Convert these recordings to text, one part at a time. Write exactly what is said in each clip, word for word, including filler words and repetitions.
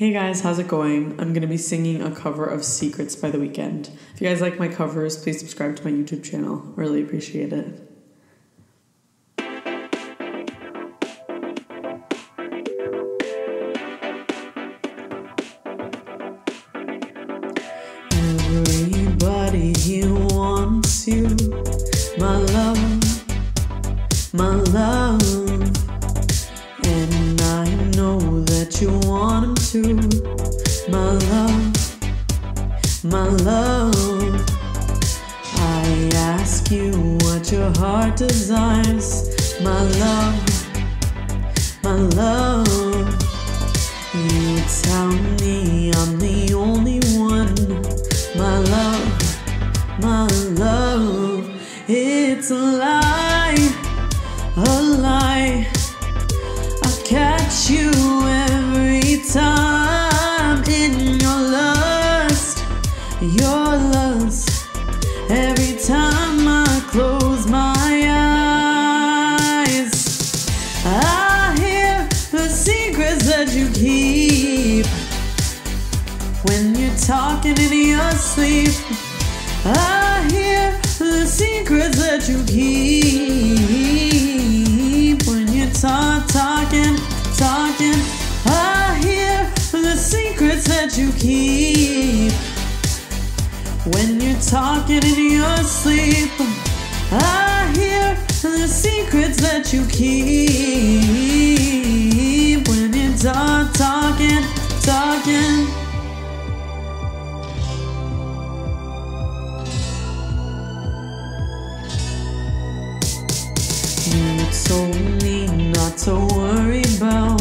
Hey guys, how's it going? I'm going to be singing a cover of Secrets by The Weeknd. If you guys like my covers, please subscribe to my YouTube channel. I really appreciate it. Everybody here wants you, my love, my love. And I know that you want him too, my love, my love. I ask you what your heart desires, my love, my love. You tell me I'm the only one, my love, my love. It's a lie, a lie. Catch you every time in your lust, your lust. Every time I close my eyes, I hear the secrets that you keep. When you're talking in your sleep, I hear the secrets that you keep. When you're talk, talking Talking, I hear the secrets that you keep. When you're talking in your sleep, I hear the secrets that you keep. When you're talk, talking, talking. You told me not to worry about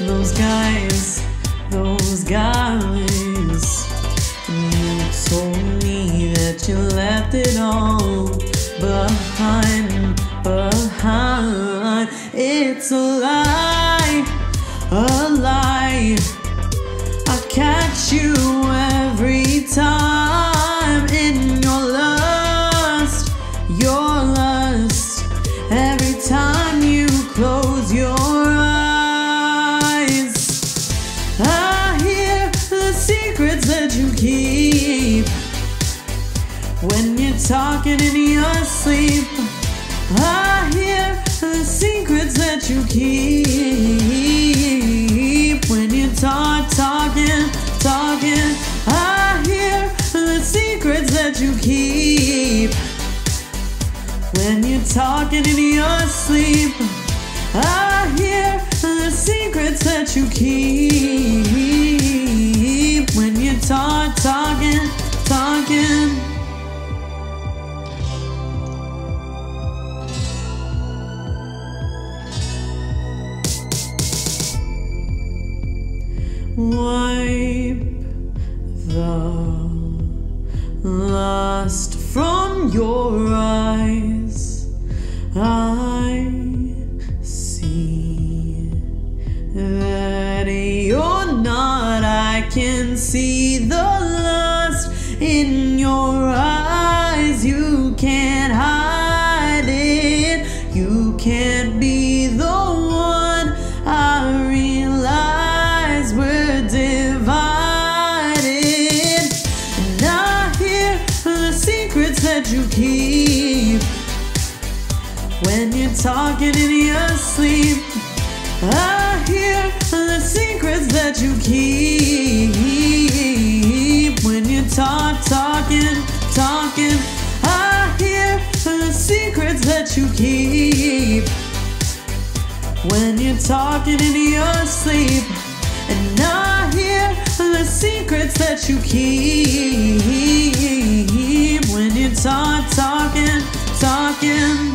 those guys, those guys. You told me that you left it all behind, behind. It's a lie, a lie. I catch you every time in your lust, your lust. Every time you close your eyes, I hear the secrets that you keep. When you're talking in your sleep, I hear the secrets that you keep. When you talk, talking, talking, I hear the secrets that you keep. When you're talking in your sleep, I hear the secrets that you keep. When you're talk, talking, talking. Wipe the lust from your eyes. I see that you're not. I can see the lust in your eyes. You can't hide it. You can't be the one. I realize we're divided, and I hear the secrets that you keep. When you're talking in your sleep, I hear the secrets that you keep. When you're talk, talking, talking, I hear the secrets that you keep. When you're talking in your sleep, and I hear the secrets that you keep. When you're talk, talking, talking.